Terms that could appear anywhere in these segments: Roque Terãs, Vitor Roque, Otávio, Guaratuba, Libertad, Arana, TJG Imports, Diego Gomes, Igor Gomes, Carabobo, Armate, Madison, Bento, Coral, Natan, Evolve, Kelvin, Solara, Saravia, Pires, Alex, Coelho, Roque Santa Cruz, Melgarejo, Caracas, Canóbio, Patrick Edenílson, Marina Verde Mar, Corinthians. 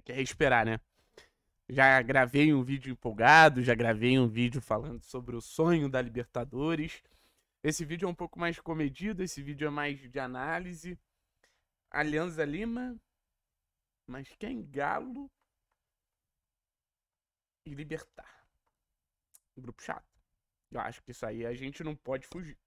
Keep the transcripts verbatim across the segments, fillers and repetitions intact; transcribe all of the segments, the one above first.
quer esperar, né? Já gravei um vídeo empolgado, já gravei um vídeo falando sobre o sonho da Libertadores. Esse vídeo é um pouco mais comedido, esse vídeo é mais de análise. Alianza Lima, mas quem? Galo e Libertar. Um grupo chato. Eu acho que isso aí a gente não pode fugir.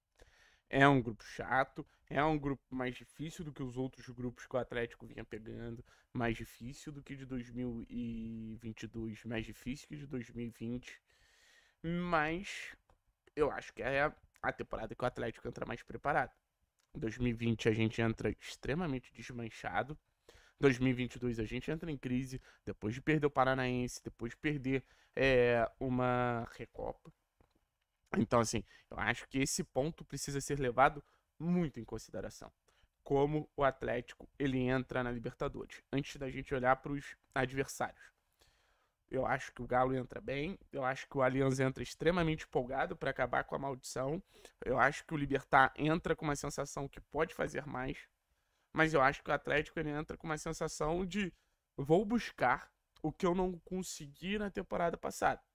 É um grupo chato, é um grupo mais difícil do que os outros grupos que o Atlético vinha pegando, mais difícil do que de dois mil e vinte e dois, mais difícil que de dois mil e vinte, mas eu acho que é a temporada que o Atlético entra mais preparado. Em dois mil e vinte a gente entra extremamente desmanchado, em dois mil e vinte e dois a gente entra em crise, depois de perder o Paranaense, depois de perder é, uma Recopa. Então, assim, eu acho que esse ponto precisa ser levado muito em consideração. Como o Atlético, ele entra na Libertadores. Antes da gente olhar para os adversários. Eu acho que o Galo entra bem. Eu acho que o Alianza entra extremamente empolgado para acabar com a maldição. Eu acho que o Libertad entra com uma sensação que pode fazer mais. Mas eu acho que o Atlético, ele entra com uma sensação de... vou buscar o que eu não consegui na temporada passada.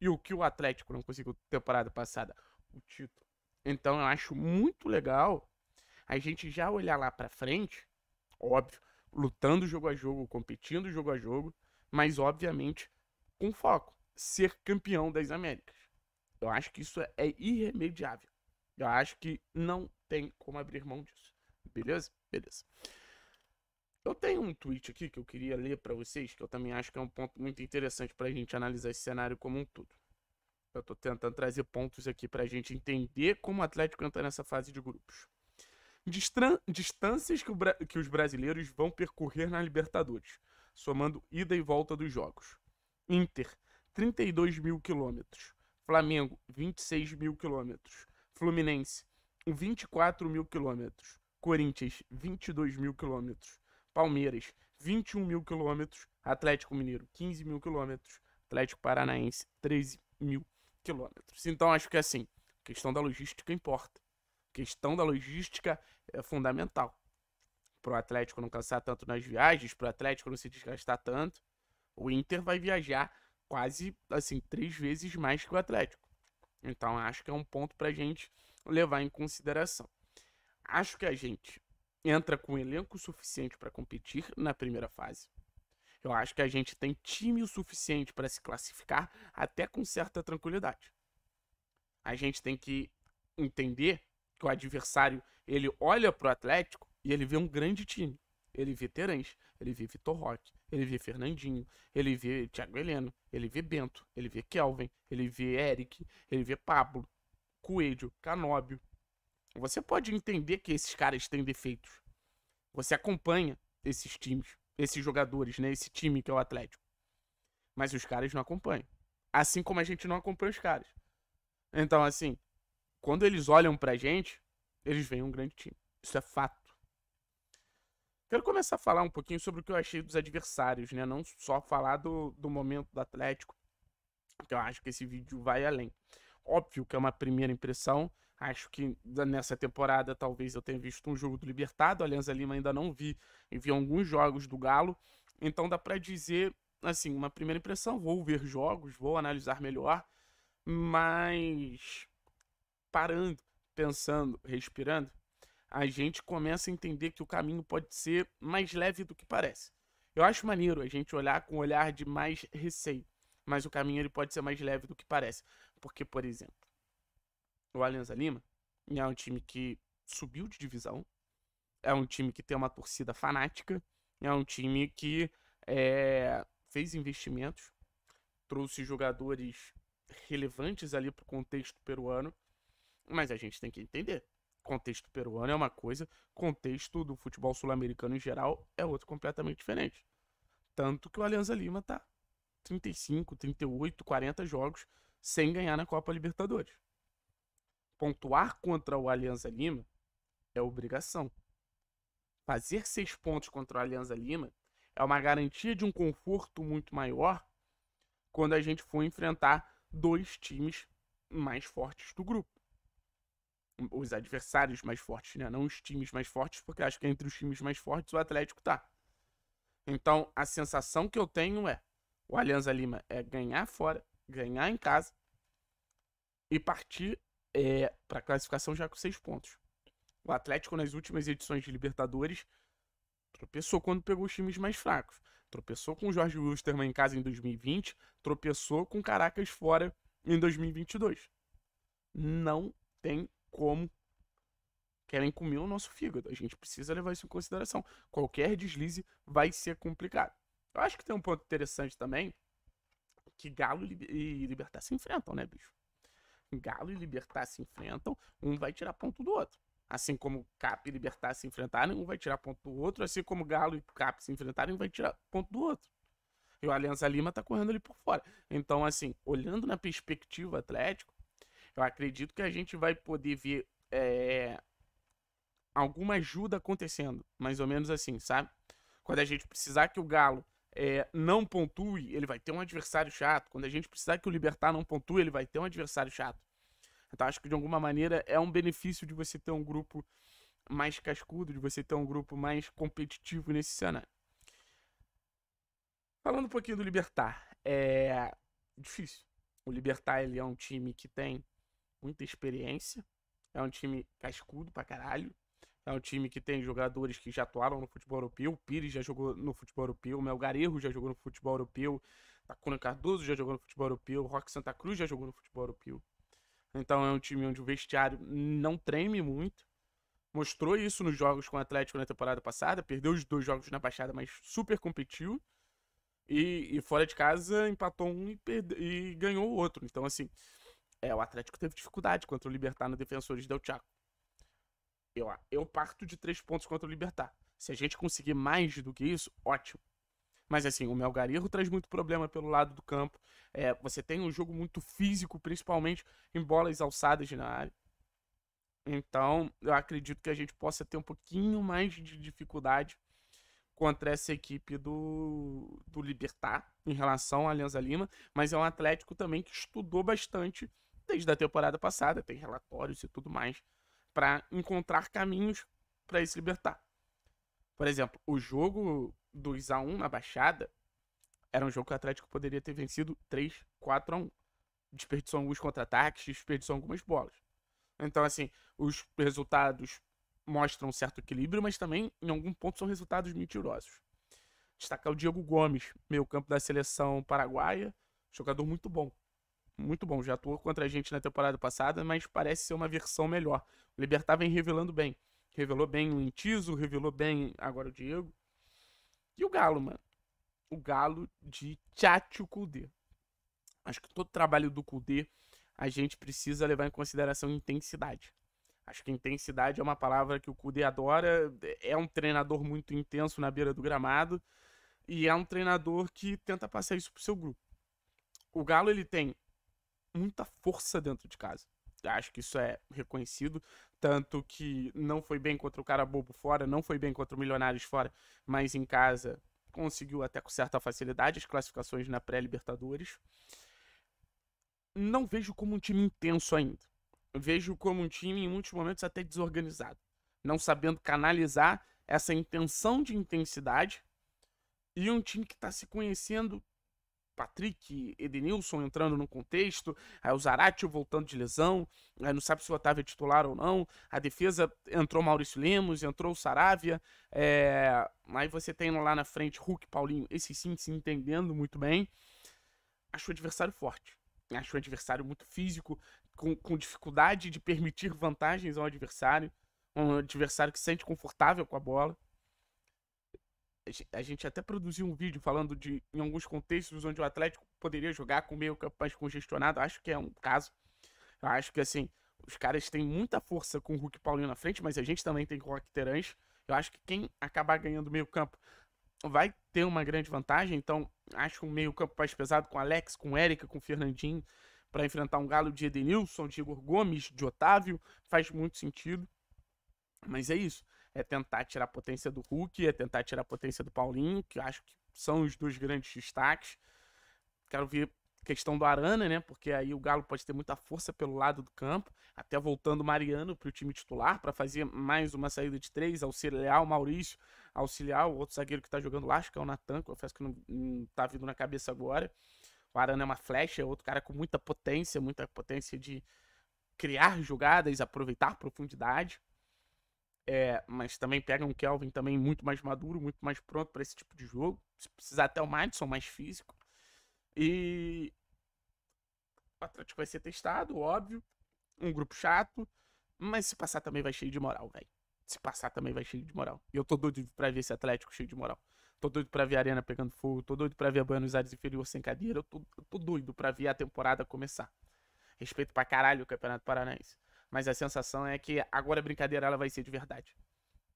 E o que o Atlético não conseguiu temporada passada, o título. Então eu acho muito legal a gente já olhar lá pra frente, óbvio, lutando jogo a jogo, competindo jogo a jogo, mas obviamente com foco, ser campeão das Américas. Eu acho que isso é irremediável. Eu acho que não tem como abrir mão disso. Beleza? Beleza. Eu tenho um tweet aqui que eu queria ler para vocês, que eu também acho que é um ponto muito interessante para a gente analisar esse cenário como um todo. Eu estou tentando trazer pontos aqui para a gente entender como o Atlético entra nessa fase de grupos. Distran Distâncias que, o que os brasileiros vão percorrer na Libertadores, somando ida e volta dos jogos. Inter, trinta e dois mil quilômetros. Flamengo, vinte e seis mil quilômetros. Fluminense, vinte e quatro mil quilômetros. Corinthians, vinte e dois mil quilômetros. Palmeiras, vinte e um mil quilômetros. Atlético Mineiro, quinze mil quilômetros. Atlético Paranaense, treze mil quilômetros. Então, acho que é assim. A questão da logística importa. A questão da logística é fundamental. Para o Atlético não cansar tanto nas viagens, para o Atlético não se desgastar tanto, o Inter vai viajar quase, assim, três vezes mais que o Atlético. Então, acho que é um ponto para a gente levar em consideração. Acho que a gente... entra com elenco suficiente para competir na primeira fase. Eu acho que a gente tem time o suficiente para se classificar até com certa tranquilidade. A gente tem que entender que o adversário, ele olha para o Atlético e ele vê um grande time. Ele vê Terence, ele vê Vitor Roque, ele vê Fernandinho, ele vê Thiago Heleno, ele vê Bento, ele vê Kelvin, ele vê Erick, ele vê Pablo, Coelho, Canóbio. Você pode entender que esses caras têm defeitos. Você acompanha esses times, esses jogadores, né? Esse time que é o Atlético. Mas os caras não acompanham. Assim como a gente não acompanha os caras. Então, assim, quando eles olham pra gente, eles veem um grande time. Isso é fato. Quero começar a falar um pouquinho sobre o que eu achei dos adversários, né? Não só falar do, do momento do Atlético, porque eu acho que esse vídeo vai além. Óbvio que é uma primeira impressão. Acho que nessa temporada talvez eu tenha visto um jogo do Libertad, Alianza Lima ainda não vi, e vi alguns jogos do Galo. Então dá pra dizer, assim, uma primeira impressão, vou ver jogos, vou analisar melhor, mas parando, pensando, respirando, a gente começa a entender que o caminho pode ser mais leve do que parece. Eu acho maneiro a gente olhar com um olhar de mais receio, mas o caminho ele pode ser mais leve do que parece. Porque, por exemplo, o Alianza Lima é um time que subiu de divisão, é um time que tem uma torcida fanática, é um time que é, fez investimentos, trouxe jogadores relevantes ali para o contexto peruano, mas a gente tem que entender, contexto peruano é uma coisa, contexto do futebol sul-americano em geral é outro completamente diferente. Tanto que o Alianza Lima tá trinta e cinco, trinta e oito, quarenta jogos sem ganhar na Copa Libertadores. Pontuar contra o Alianza Lima é obrigação. Fazer seis pontos contra o Alianza Lima é uma garantia de um conforto muito maior quando a gente for enfrentar dois times mais fortes do grupo. Os adversários mais fortes, né? Não os times mais fortes, porque acho que entre os times mais fortes o Atlético tá. Então, a sensação que eu tenho é o Alianza Lima é ganhar fora, ganhar em casa e partir é, para a classificação já com seis pontos. O Atlético, nas últimas edições de Libertadores, tropeçou quando pegou os times mais fracos. Tropeçou com o Jorge Wilsterman em casa em dois mil e vinte, tropeçou com Caracas fora em dois mil e vinte e dois. Não tem como. Querem comer o nosso fígado. A gente precisa levar isso em consideração. Qualquer deslize vai ser complicado. Eu acho que tem um ponto interessante também, que Galo e Libertad se enfrentam, né, bicho? Galo e Libertad se enfrentam, um vai tirar ponto do outro. Assim como Cap e Libertad se enfrentarem, um vai tirar ponto do outro. Assim como Galo e Cap se enfrentarem, um vai tirar ponto do outro. E o Alianza Lima tá correndo ali por fora. Então, assim, olhando na perspectiva Atlético, eu acredito que a gente vai poder ver é, alguma ajuda acontecendo. Mais ou menos assim, sabe? Quando a gente precisar que o Galo é, não pontue, ele vai ter um adversário chato. Quando a gente precisar que o Libertad não pontue, ele vai ter um adversário chato. Então acho que de alguma maneira é um benefício de você ter um grupo mais cascudo, de você ter um grupo mais competitivo nesse cenário. Falando um pouquinho do Libertad, é difícil. O Libertad ele é um time que tem muita experiência, é um time cascudo pra caralho, é um time que tem jogadores que já atuaram no futebol europeu, o Pires já jogou no futebol europeu, o Melgarejo já jogou no futebol europeu, Tacuna Cardoso já jogou no futebol europeu, o Roque Santa Cruz já jogou no futebol europeu. Então é um time onde o vestiário não treme muito. Mostrou isso nos jogos com o Atlético na temporada passada. Perdeu os dois jogos na Baixada, mas super competiu. E, e fora de casa empatou um e, perde... e ganhou o outro. Então assim, é, o Atlético teve dificuldade contra o Libertad no Defensores Del Chaco. Eu, eu parto de três pontos contra o Libertad. Se a gente conseguir mais do que isso, ótimo. Mas assim, o Melgarejo traz muito problema pelo lado do campo. É, você tem um jogo muito físico, principalmente em bolas alçadas na área. Então, eu acredito que a gente possa ter um pouquinho mais de dificuldade contra essa equipe do, do Libertad em relação à Alianza Lima. Mas é um Atlético também que estudou bastante desde a temporada passada. Tem relatórios e tudo mais para encontrar caminhos para esse Libertad. Por exemplo, o jogo dois a um na Baixada era um jogo que o Atlético poderia ter vencido três, quatro a um. Desperdiçou alguns contra-ataques, desperdiçou algumas bolas. Então, assim, os resultados mostram um certo equilíbrio, mas também, em algum ponto, são resultados mentirosos. Destacar o Diego Gomes, meio-campo da seleção paraguaia, jogador muito bom. Muito bom, já atuou contra a gente na temporada passada, mas parece ser uma versão melhor. O Libertad vem revelando bem. Revelou bem o Intiso, revelou bem agora o Diego. E o Galo, mano. O Galo de Tchatcho Kudê. Acho que todo o trabalho do Kudê, a gente precisa levar em consideração intensidade. Acho que intensidade é uma palavra que o Kudê adora. É um treinador muito intenso na beira do gramado. E é um treinador que tenta passar isso pro seu grupo. O Galo, ele tem muita força dentro de casa. Acho que isso é reconhecido. Tanto que não foi bem contra o Carabobo fora, não foi bem contra o Milionários fora, mas em casa conseguiu até com certa facilidade as classificações na pré-Libertadores. Não vejo como um time intenso ainda. Vejo como um time, em muitos momentos, até desorganizado. Não sabendo canalizar essa intenção de intensidade. E um time que está se conhecendo. Patrick Edenílson entrando no contexto, aí o Zaratio voltando de lesão, aí não sabe se o Otávio é titular ou não, a defesa entrou Maurício Lemos, entrou o Saravia, é... aí você tem lá na frente Hulk, Paulinho, esses sim se entendendo muito bem. Acho o adversário forte, acho o adversário muito físico, com, com dificuldade de permitir vantagens ao adversário, um adversário que se sente confortável com a bola. A gente até produziu um vídeo falando de em alguns contextos onde o Atlético poderia jogar com o meio campo mais congestionado. Acho que é um caso. Eu acho que, assim, os caras têm muita força com o Hulk e Paulinho na frente, mas a gente também tem com o Roque Terãs. Eu acho que quem acabar ganhando o meio campo vai ter uma grande vantagem. Então, acho um meio campo mais pesado com Alex, com Erick, com Fernandinho, para enfrentar um Galo de Edenilson, de Igor Gomes, de Otávio. Faz muito sentido. Mas é isso. É tentar tirar a potência do Hulk, é tentar tirar a potência do Paulinho, que eu acho que são os dois grandes destaques. Quero ver a questão do Arana, né? Porque aí o Galo pode ter muita força pelo lado do campo, até voltando o Mariano para o time titular, para fazer mais uma saída de três, auxiliar o Maurício, auxiliar, o outro zagueiro que tá jogando lá, acho que é o Natan, confesso que não, não tá vindo na cabeça agora. O Arana é uma flecha, é outro cara com muita potência, muita potência de criar jogadas, aproveitar a profundidade. É, mas também pega um Kelvin também muito mais maduro, muito mais pronto para esse tipo de jogo. Se precisar até o Madison mais físico. E o Atlético vai ser testado, óbvio. Um grupo chato. Mas se passar também vai cheio de moral, velho. Se passar também vai cheio de moral. E eu tô doido pra ver esse Atlético cheio de moral. Tô doido pra ver a Arena pegando fogo. Tô doido pra ver a Buenos Aires inferior sem cadeira. Eu tô, eu tô doido pra ver a temporada começar. Respeito pra caralho o Campeonato Paranaense. Mas a sensação é que agora a brincadeira ela vai ser de verdade.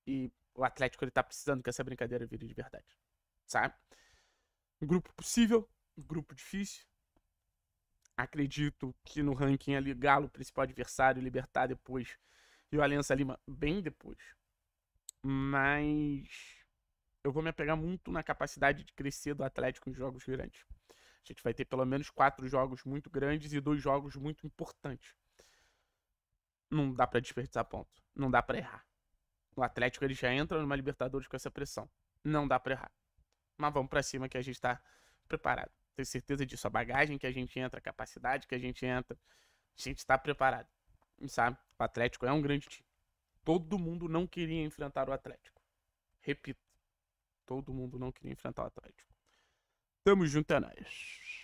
E o Atlético ele tá precisando que essa brincadeira vire de verdade. Sabe? Um grupo possível. Um grupo difícil. Acredito que no ranking ali, Galo, principal adversário, Libertad depois. E o Aliança Lima bem depois. Mas eu vou me apegar muito na capacidade de crescer do Atlético em jogos grandes. A gente vai ter pelo menos quatro jogos muito grandes e dois jogos muito importantes. Não dá pra desperdiçar ponto. Não dá pra errar. O Atlético ele já entra numa Libertadores com essa pressão. Não dá pra errar. Mas vamos pra cima que a gente tá preparado. Tenho certeza disso. A bagagem que a gente entra, a capacidade que a gente entra, a gente tá preparado. Sabe? O Atlético é um grande time. Todo mundo não queria enfrentar o Atlético. Repito. Todo mundo não queria enfrentar o Atlético. Tamo junto, é nóis.